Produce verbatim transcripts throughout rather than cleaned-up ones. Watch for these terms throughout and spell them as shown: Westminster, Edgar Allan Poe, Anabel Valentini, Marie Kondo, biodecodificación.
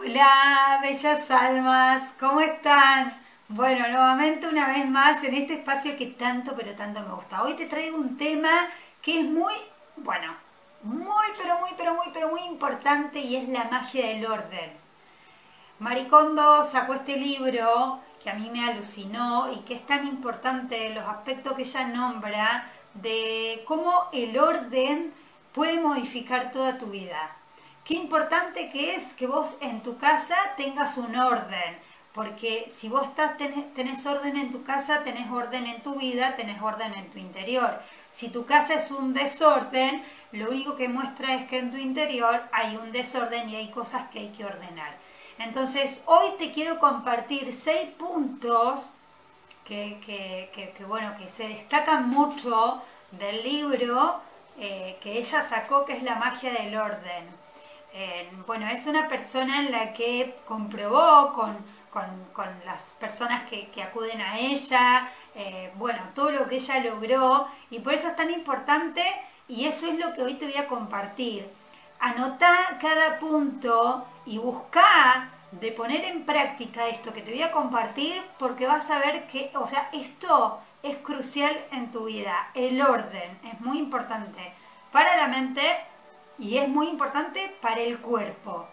Hola, bellas almas, ¿cómo están? Bueno, nuevamente una vez más en este espacio que tanto pero tanto me gusta. Hoy te traigo un tema que es muy, bueno, muy pero muy pero muy pero muy importante, y es la magia del orden. Marie Kondo sacó este libro que a mí me alucinó y que es tan importante los aspectos que ella nombra de cómo el orden puede modificar toda tu vida. Qué importante que es que vos en tu casa tengas un orden, porque si vos estás, tenés, tenés orden en tu casa, tenés orden en tu vida, tenés orden en tu interior. Si tu casa es un desorden, lo único que muestra es que en tu interior hay un desorden y hay cosas que hay que ordenar. Entonces, hoy te quiero compartir seis puntos que, que, que, que, bueno, que se destacan mucho del libro eh, que ella sacó, que es La magia del orden. Eh, bueno, es una persona en la que comprobó con, con, con las personas que, que acuden a ella, eh, bueno, todo lo que ella logró, y por eso es tan importante, y eso es lo que hoy te voy a compartir. Anotá cada punto y buscá de poner en práctica esto que te voy a compartir, porque vas a ver que, o sea, esto es crucial en tu vida. El orden es muy importante para la mente y es muy importante para el cuerpo.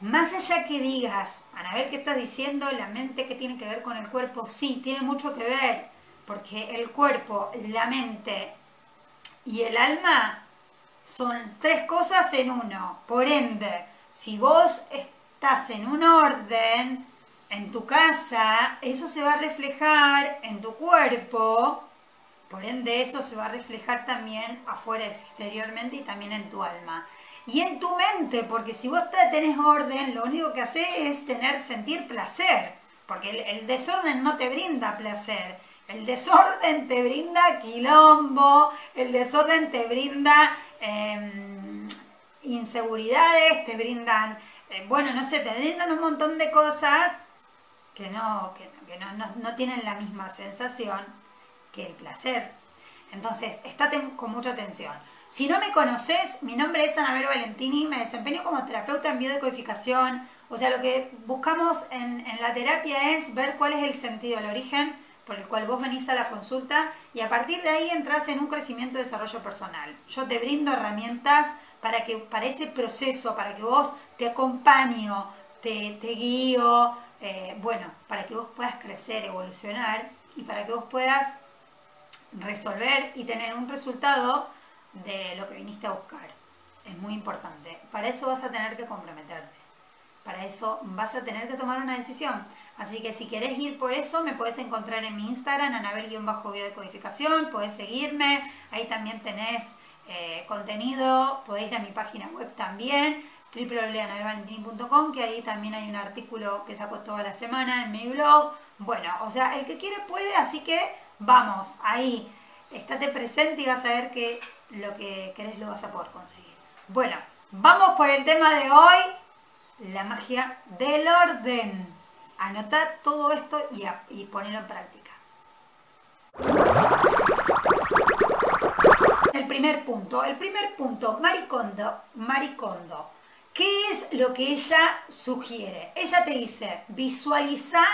Más allá que digas, Anabel, ¿qué estás diciendo? La mente, ¿qué tiene que ver con el cuerpo? Sí, tiene mucho que ver, porque el cuerpo, la mente y el alma son tres cosas en uno. Por ende, si vos estás en un orden en tu casa, eso se va a reflejar en tu cuerpo. Por ende, eso se va a reflejar también afuera, exteriormente, y también en tu alma. Y en tu mente, porque si vos tenés orden, lo único que haces es tener, sentir placer. Porque el, el desorden no te brinda placer. El desorden te brinda quilombo, el desorden te brinda eh, inseguridades, te brindan, eh, bueno, no sé, te brindan un montón de cosas que no, que, que no, no, no tienen la misma sensación que el placer. Entonces, estate con mucha atención. Si no me conoces, mi nombre es Anabel Valentini, me desempeño como terapeuta en biodecodificación. O sea, lo que buscamos en, en la terapia es ver cuál es el sentido, el origen por el cual vos venís a la consulta, y a partir de ahí entras en un crecimiento y desarrollo personal. Yo te brindo herramientas para, que, para ese proceso, para que vos te acompaño, te, te guío, eh, bueno, para que vos puedas crecer, evolucionar, y para que vos puedas resolver y tener un resultado de lo que viniste a buscar. Es muy importante. Para eso vas a tener que comprometerte. Para eso vas a tener que tomar una decisión. Así que si querés ir por eso, me podés encontrar en mi Instagram, Anabel-bio decodificación. Podés seguirme. Ahí también tenés eh, contenido. Podés ir a mi página web también, doble u doble u doble u punto anabel valentini punto com, que ahí también hay un artículo que saco toda la semana en mi blog. Bueno, o sea, el que quiere puede, así que vamos, ahí, estate presente y vas a ver que lo que querés lo vas a poder conseguir. Bueno, vamos por el tema de hoy, la magia del orden. Anotá todo esto y, a, y ponelo en práctica. El primer punto, el primer punto, Marie Kondo, Marie Kondo. ¿Qué es lo que ella sugiere? Ella te dice, visualiza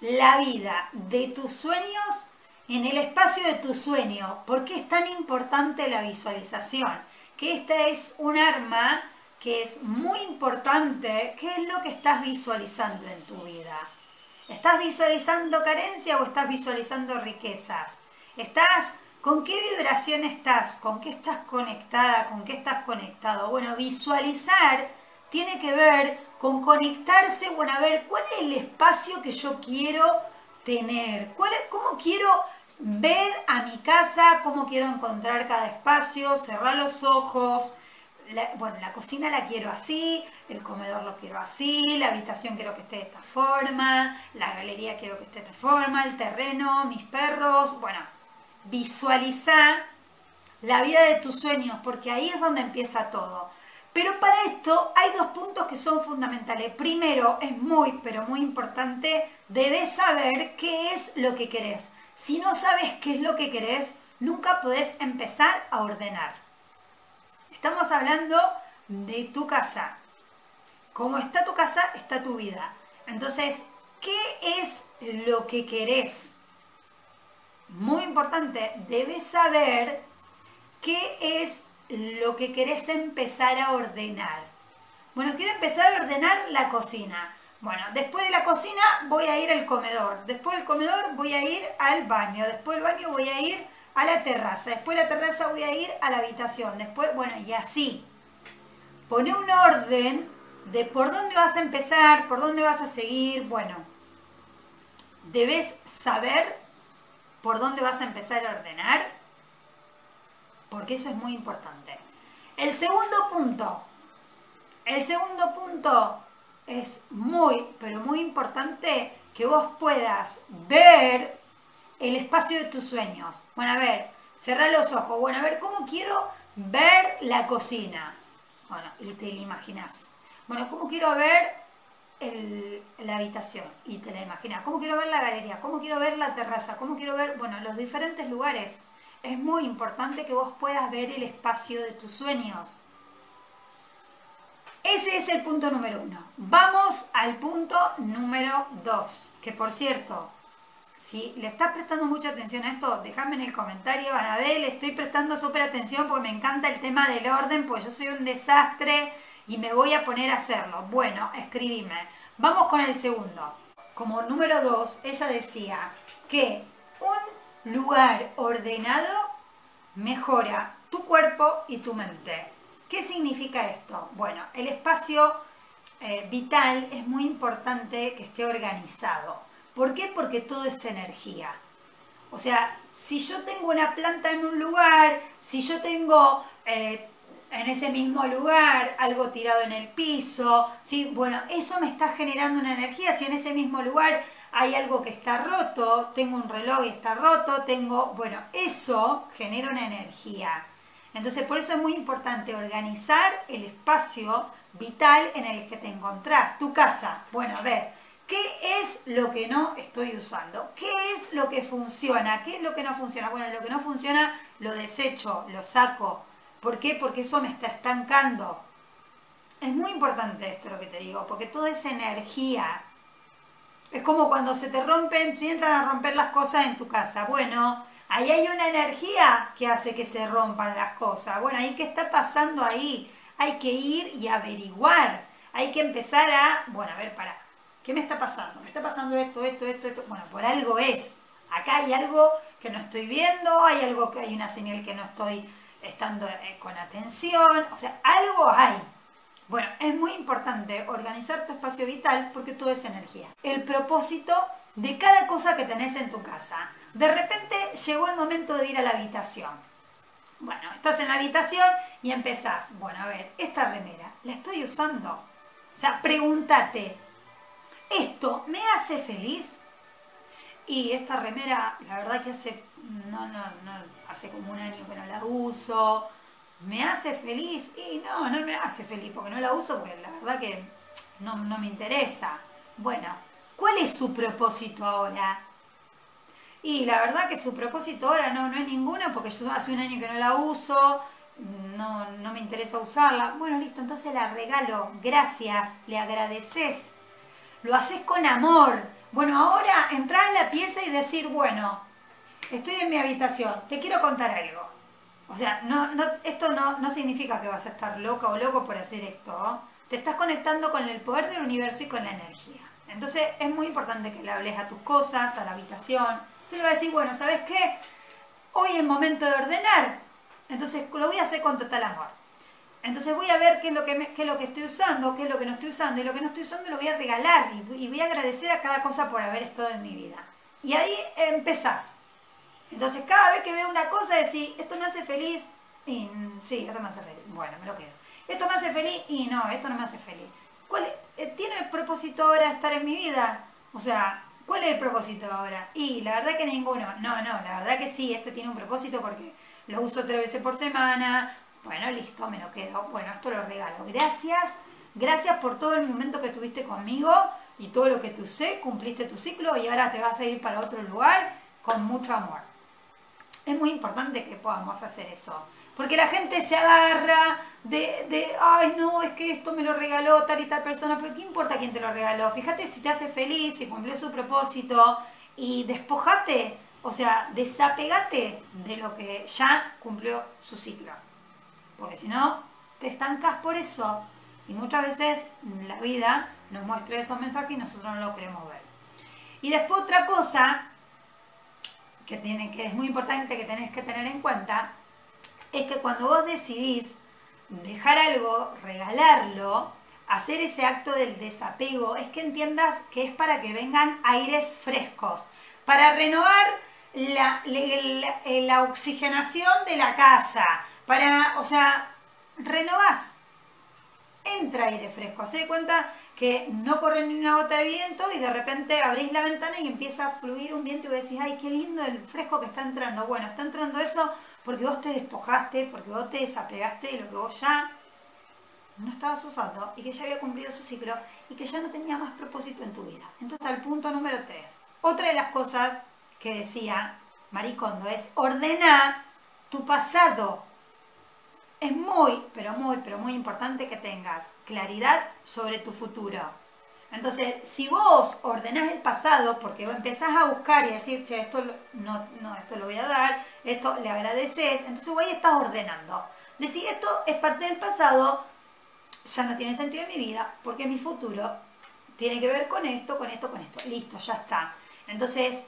la vida de tus sueños en el espacio de tu sueño. ¿Por qué es tan importante la visualización? Que esta es un arma que es muy importante. ¿Qué es lo que estás visualizando en tu vida? ¿Estás visualizando carencia o estás visualizando riquezas? ¿Estás, con qué vibración estás? ¿Con qué estás conectada? ¿Con qué estás conectado? Bueno, visualizar tiene que ver con conectarse, bueno, a ver, ¿cuál es el espacio que yo quiero tener? ¿Cuál es, ¿Cómo quiero ver a mi casa? ¿Cómo quiero encontrar cada espacio? Cerrar los ojos. La, bueno, la cocina la quiero así, el comedor lo quiero así, la habitación quiero que esté de esta forma, la galería quiero que esté de esta forma, el terreno, mis perros. Bueno, visualiza la vida de tus sueños, porque ahí es donde empieza todo. Pero para esto hay dos puntos que son fundamentales. Primero, es muy, pero muy importante, debes saber qué es lo que querés. Si no sabes qué es lo que querés, nunca podés empezar a ordenar. Estamos hablando de tu casa. Como está tu casa, está tu vida. Entonces, ¿qué es lo que querés? Muy importante, debes saber qué es lo que querés empezar a ordenar. Bueno, quiero empezar a ordenar la cocina. Bueno, después de la cocina voy a ir al comedor. Después del comedor voy a ir al baño. Después del baño voy a ir a la terraza. Después de la terraza voy a ir a la habitación. Después, bueno, y así. Poné un orden de por dónde vas a empezar, por dónde vas a seguir. Bueno, debes saber por dónde vas a empezar a ordenar, porque eso es muy importante. El segundo punto, el segundo punto es muy, pero muy importante que vos puedas ver el espacio de tus sueños. Bueno, a ver, cerrá los ojos. Bueno, a ver, ¿cómo quiero ver la cocina? Bueno, y te la imaginás. Bueno, ¿cómo quiero ver el, la habitación? Y te la imaginás. ¿Cómo quiero ver la galería? ¿Cómo quiero ver la terraza? ¿Cómo quiero ver, bueno, los diferentes lugares? Es muy importante que vos puedas ver el espacio de tus sueños. Ese es el punto número uno. Vamos al punto número dos. Que por cierto, si le estás prestando mucha atención a esto, déjame en el comentario, Anabel, estoy prestando súper atención porque me encanta el tema del orden, pues yo soy un desastre y me voy a poner a hacerlo. Bueno, escribime. Vamos con el segundo. Como número dos, ella decía que un lugar ordenado mejora tu cuerpo y tu mente. ¿Qué significa esto? Bueno, el espacio eh, vital es muy importante que esté organizado. ¿Por qué? Porque todo es energía. O sea, si yo tengo una planta en un lugar, si yo tengo eh, en ese mismo lugar algo tirado en el piso, ¿sí? Bueno, eso me está generando una energía. Si en ese mismo lugar hay algo que está roto, tengo un reloj y está roto, tengo... Bueno, eso genera una energía. Entonces, por eso es muy importante organizar el espacio vital en el que te encontrás, tu casa. Bueno, a ver, ¿qué es lo que no estoy usando? ¿Qué es lo que funciona? ¿Qué es lo que no funciona? Bueno, lo que no funciona lo desecho, lo saco. ¿Por qué? Porque eso me está estancando. Es muy importante esto lo que te digo, porque todo es energía. Es como cuando se te rompen, intentan romper las cosas en tu casa. Bueno, ahí hay una energía que hace que se rompan las cosas. Bueno, ahí ¿qué está pasando ahí? Hay que ir y averiguar. Hay que empezar a... Bueno, a ver, pará. ¿Qué me está pasando? Me está pasando esto, esto, esto, esto. Bueno, por algo es. Acá hay algo que no estoy viendo, hay algo que hay una señal que no estoy estando con atención. O sea, algo hay. Bueno, es muy importante organizar tu espacio vital porque todo es energía. El propósito de cada cosa que tenés en tu casa. De repente llegó el momento de ir a la habitación. Bueno, estás en la habitación y empezás. Bueno, a ver, esta remera, ¿la estoy usando? O sea, pregúntate, ¿esto me hace feliz? Y esta remera, la verdad que hace, no, no, no, hace como un año que no la uso. ¿Me hace feliz? Y no, no me hace feliz porque no la uso, porque la verdad que no, no me interesa. Bueno, ¿cuál es su propósito ahora? Y la verdad que su propósito ahora no, no es ninguna, porque yo hace un año que no la uso, no, no me interesa usarla. Bueno, listo, entonces la regalo, gracias, le agradeces. Lo haces con amor. Bueno, ahora entrar en la pieza y decir, bueno, estoy en mi habitación, te quiero contar algo. O sea, no, no, esto no, no significa que vas a estar loca o loco por hacer esto, ¿no? Te estás conectando con el poder del universo y con la energía. Entonces es muy importante que le hables a tus cosas, a la habitación. Tú le vas a decir, bueno, ¿sabes qué? Hoy es momento de ordenar. Entonces lo voy a hacer con total amor. Entonces voy a ver qué es lo que, me, qué es lo que estoy usando, qué es lo que no estoy usando. Y lo que no estoy usando lo voy a regalar y, y voy a agradecer a cada cosa por haber estado en mi vida. Y ahí empezás. Entonces cada vez que veo una cosa decís, esto me hace feliz. Y sí, esto me hace feliz. Bueno, me lo quedo. Esto me hace feliz y no, esto no me hace feliz. ¿Cuál es? ¿Tiene el propósito ahora estar en mi vida? O sea, ¿cuál es el propósito ahora? Y la verdad que ninguno. No, no, la verdad que sí, este tiene un propósito porque lo uso tres veces por semana. Bueno, listo, me lo quedo. Bueno, esto lo regalo. Gracias, gracias por todo el momento que tuviste conmigo y todo lo que te usé, cumpliste tu ciclo y ahora te vas a ir para otro lugar con mucho amor. Es muy importante que podamos hacer eso. Porque la gente se agarra de, de, ay no, es que esto me lo regaló tal y tal persona, pero ¿qué importa quién te lo regaló? Fíjate si te hace feliz, si cumplió su propósito y despojate, o sea, desapegate de lo que ya cumplió su ciclo. Porque si no, te estancas por eso. Y muchas veces la vida nos muestra esos mensajes y nosotros no lo queremos ver. Y después otra cosa que, tiene, que es muy importante que tenés que tener en cuenta es que cuando vos decidís dejar algo, regalarlo, hacer ese acto del desapego, es que entiendas que es para que vengan aires frescos, para renovar la, la, la oxigenación de la casa, para, o sea, renovás. Entra aire fresco, se da cuenta que no corre ni una gota de viento y de repente abrís la ventana y empieza a fluir un viento y vos decís, ay, qué lindo el fresco que está entrando. Bueno, está entrando eso porque vos te despojaste, porque vos te desapegaste de lo que vos ya no estabas usando y que ya había cumplido su ciclo y que ya no tenía más propósito en tu vida. Entonces, al punto número tres. Otra de las cosas que decía Marie Kondo es ordena tu pasado. Es muy, pero muy, pero muy importante que tengas claridad sobre tu futuro. Entonces, si vos ordenás el pasado, porque empezás a buscar y decir, che, esto no, no, esto lo voy a dar, esto le agradeces, entonces vos ahí estás ordenando. Decís, esto es parte del pasado, ya no tiene sentido en mi vida, porque mi futuro tiene que ver con esto, con esto, con esto. Listo, ya está. Entonces,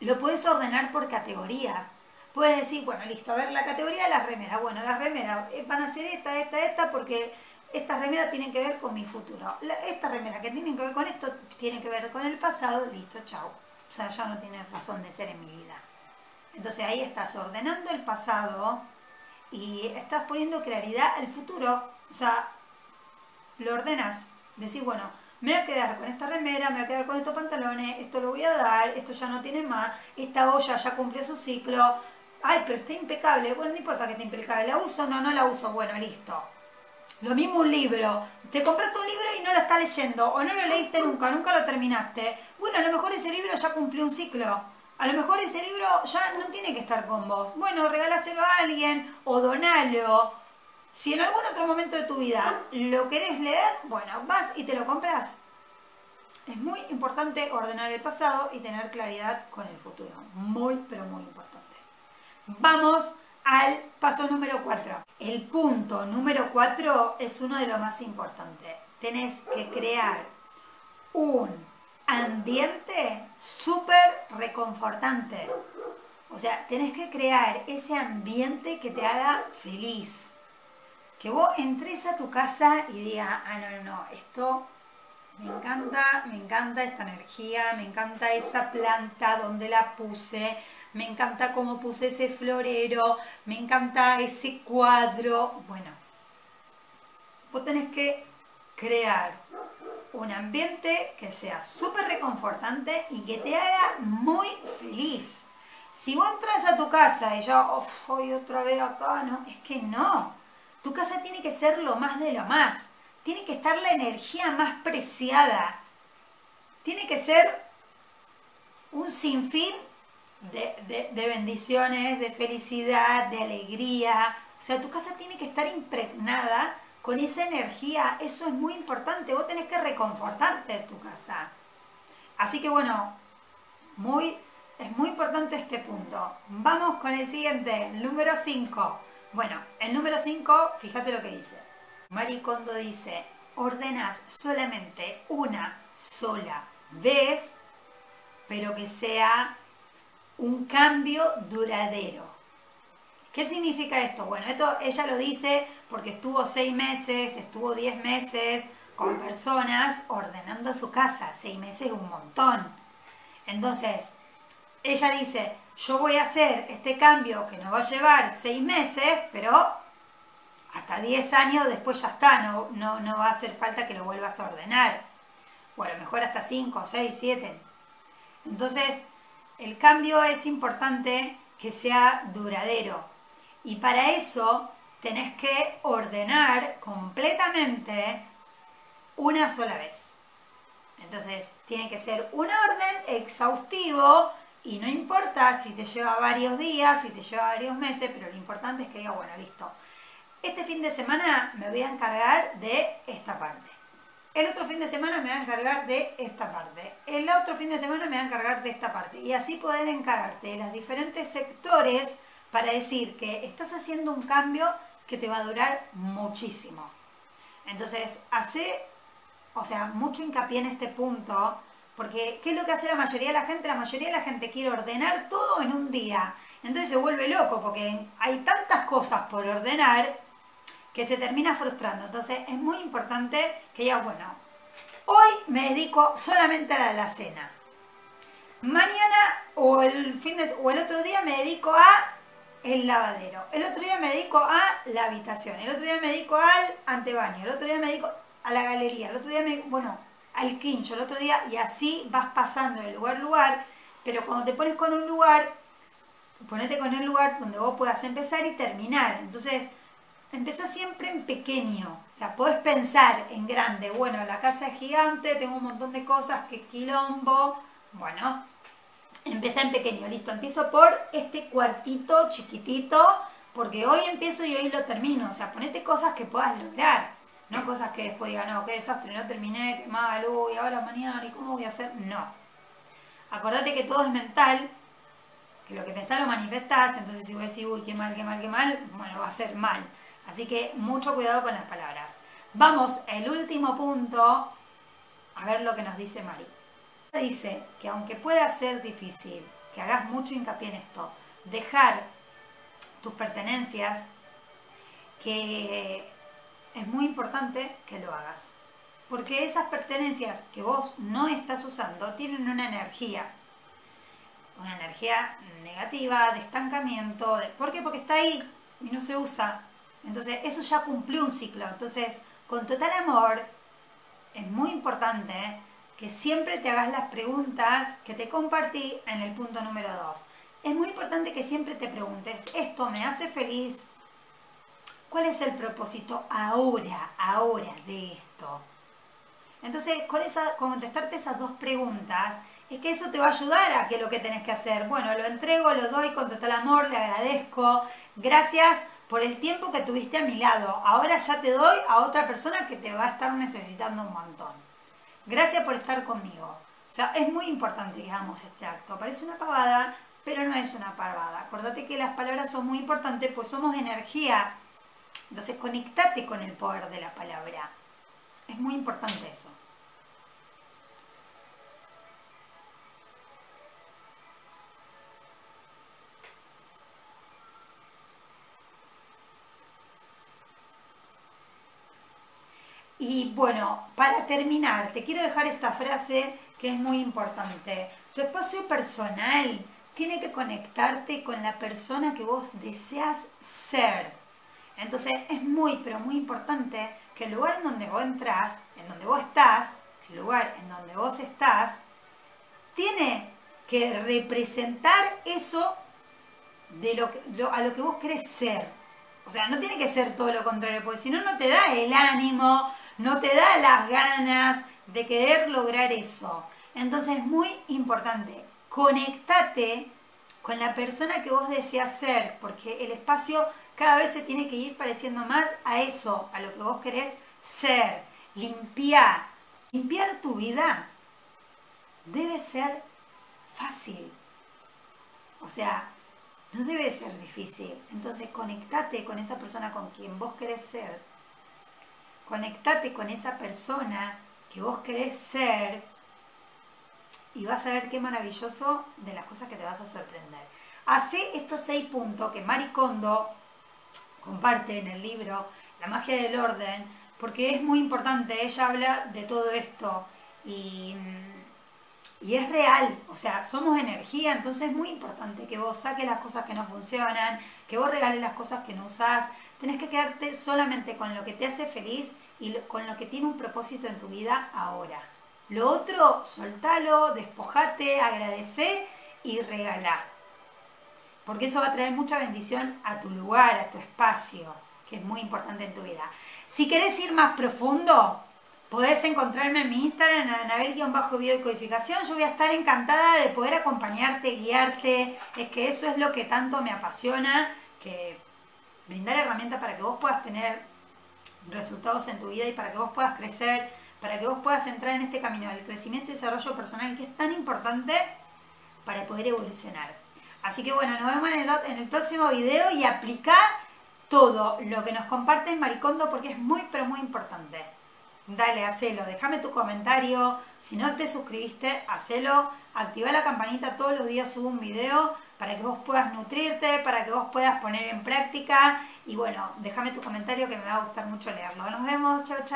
lo puedes ordenar por categoría. Puedes decir, bueno, listo, a ver, la categoría de las remeras. Bueno, las remeras van a ser esta, esta, esta, porque estas remeras tienen que ver con mi futuro. Estas remeras que tienen que ver con esto, tienen que ver con el pasado, listo, chau. O sea, ya no tiene razón de ser en mi vida. Entonces ahí estás ordenando el pasado y estás poniendo claridad al futuro. O sea, lo ordenas. Decís, bueno, me voy a quedar con esta remera, me voy a quedar con estos pantalones, esto lo voy a dar, esto ya no tiene más, esta olla ya cumplió su ciclo. Ay, pero está impecable. Bueno, no importa que esté impecable. ¿La uso? No, no la uso. Bueno, listo. Lo mismo un libro. Te compraste un libro y no lo estás leyendo. O no lo leíste nunca, nunca lo terminaste. Bueno, a lo mejor ese libro ya cumplió un ciclo. A lo mejor ese libro ya no tiene que estar con vos. Bueno, regaláselo a alguien o donalo. Si en algún otro momento de tu vida lo querés leer, bueno, vas y te lo compras. Es muy importante ordenar el pasado y tener claridad con el futuro. Muy, pero muy importante. Vamos al paso número cuatro. El punto número cuatro es uno de los más importantes. Tenés que crear un ambiente súper reconfortante. O sea, tenés que crear ese ambiente que te haga feliz. Que vos entres a tu casa y digas, ah, no, no, no, esto me encanta, me encanta esta energía, me encanta esa planta donde la puse. Me encanta cómo puse ese florero, me encanta ese cuadro. Bueno, vos tenés que crear un ambiente que sea súper reconfortante y que te haga muy feliz. Si vos entras a tu casa y yo, hoy otra vez acá, no, es que no. Tu casa tiene que ser lo más de lo más. Tiene que estar la energía más preciada. Tiene que ser un sinfín De, de, de bendiciones, de felicidad, de alegría. O sea, tu casa tiene que estar impregnada con esa energía. Eso es muy importante. Vos tenés que reconfortarte en tu casa. Así que bueno, muy, es muy importante este punto. Vamos con el siguiente, el número cinco. Bueno, el número cinco, fíjate lo que dice. Marie Kondo dice, ordenás solamente una sola vez, pero que sea un cambio duradero. ¿Qué significa esto? Bueno, esto ella lo dice porque estuvo seis meses, estuvo diez meses con personas ordenando su casa. Seis meses es un montón. Entonces, ella dice, yo voy a hacer este cambio que nos va a llevar seis meses, pero hasta diez años después ya está, no, no, no va a hacer falta que lo vuelvas a ordenar. O a lo mejor hasta cinco, seis, siete. Entonces, el cambio es importante que sea duradero y para eso tenés que ordenar completamente una sola vez. Entonces tiene que ser un orden exhaustivo Y no importa si te lleva varios días, si te lleva varios meses, pero lo importante es que diga, bueno, listo, este fin de semana me voy a encargar de esta parte. El otro fin de semana me voy a encargar de esta parte. El otro fin de semana me voy a encargar de esta parte. Y así poder encargarte de los diferentes sectores para decir que estás haciendo un cambio que te va a durar muchísimo. Entonces, hace, o sea, mucho hincapié en este punto, porque ¿qué es lo que hace la mayoría de la gente? La mayoría de la gente quiere ordenar todo en un día. Entonces se vuelve loco porque hay tantas cosas por ordenar que se termina frustrando. Entonces es muy importante que digas, bueno, hoy me dedico solamente a la cena. Mañana o el, fin de, o el otro día me dedico a el lavadero. El otro día me dedico a la habitación. El otro día me dedico al antebaño. El otro día me dedico a la galería. El otro día me dedico, bueno, al quincho. El otro día, y así vas pasando de lugar a lugar. Pero cuando te pones con un lugar, ponete con el lugar donde vos puedas empezar y terminar. Entonces, empezá siempre en pequeño, o sea, podés pensar en grande, bueno, la casa es gigante, tengo un montón de cosas, qué quilombo, bueno, empezá en pequeño, listo, empiezo por este cuartito chiquitito, porque hoy empiezo y hoy lo termino, o sea, ponete cosas que puedas lograr, no cosas que después digan, no, qué desastre, no terminé, qué malo, y ahora mañana, ¿y cómo voy a hacer? No, acordate que todo es mental, que lo que pensás lo manifestás, entonces si vos decís, uy, qué mal, qué mal, qué mal, bueno, va a ser mal. Así que mucho cuidado con las palabras. Vamos, el último punto, a ver lo que nos dice Marie. Dice que aunque pueda ser difícil, que hagas mucho hincapié en esto, dejar tus pertenencias, que es muy importante que lo hagas. Porque esas pertenencias que vos no estás usando tienen una energía. Una energía negativa, de estancamiento. De... ¿Por qué? Porque está ahí y no se usa. Entonces, eso ya cumplió un ciclo. Entonces, con total amor, es muy importante que siempre te hagas las preguntas que te compartí en el punto número dos. Es muy importante que siempre te preguntes, ¿esto me hace feliz? ¿Cuál es el propósito ahora, ahora de esto? Entonces, con esa, contestarte esas dos preguntas, es que eso te va a ayudar a que lo que tenés que hacer, bueno, lo entrego, lo doy con total amor, le agradezco, gracias por el tiempo que tuviste a mi lado, ahora ya te doy a otra persona que te va a estar necesitando un montón. Gracias por estar conmigo. O sea, es muy importante que hagamos este acto. Parece una pavada, pero no es una pavada. Acordate que las palabras son muy importantes, pues somos energía. Entonces, conectate con el poder de la palabra. Es muy importante eso. Y bueno, para terminar, te quiero dejar esta frase que es muy importante. Tu espacio personal tiene que conectarte con la persona que vos deseas ser. Entonces es muy, pero muy importante que el lugar en donde vos entrás, en donde vos estás, el lugar en donde vos estás, tiene que representar eso de lo que, lo, a lo que vos querés ser. O sea, no tiene que ser todo lo contrario, porque si no, no te da el ánimo, no te da las ganas de querer lograr eso. Entonces es muy importante, conectate con la persona que vos deseas ser, porque el espacio cada vez se tiene que ir pareciendo más a eso, a lo que vos querés ser. Limpiar, limpiar tu vida debe ser fácil, o sea, no debe ser difícil. Entonces conectate con esa persona con quien vos querés ser. Conectate con esa persona que vos querés ser y vas a ver qué maravilloso de las cosas que te vas a sorprender. Hacé estos seis puntos que Marie Kondo comparte en el libro La magia del orden, porque es muy importante, ella habla de todo esto y, y es real, o sea, somos energía, entonces es muy importante que vos saques las cosas que no funcionan, que vos regales las cosas que no usás. Tenés que quedarte solamente con lo que te hace feliz y con lo que tiene un propósito en tu vida ahora. Lo otro, soltalo, despojate, agradecé y regalá. Porque eso va a traer mucha bendición a tu lugar, a tu espacio, que es muy importante en tu vida. Si querés ir más profundo, Podés encontrarme en mi Instagram, Anabel-bio decodificación. Yo voy a estar encantada de poder acompañarte, guiarte. Es que eso es lo que tanto me apasiona, que brindar herramientas para que vos puedas tener resultados en tu vida y para que vos puedas crecer, para que vos puedas entrar en este camino del crecimiento y desarrollo personal, que es tan importante para poder evolucionar. Así que bueno, nos vemos en el, en el próximo video, y aplica todo lo que nos comparte Marie Kondo, porque es muy, pero muy importante. Dale, hacelo, déjame tu comentario, si no te suscribiste, hacelo, activa la campanita, todos los días subo un video para que vos puedas nutrirte, para que vos puedas poner en práctica, y bueno, déjame tu comentario que me va a gustar mucho leerlo. Nos vemos, chao, chao.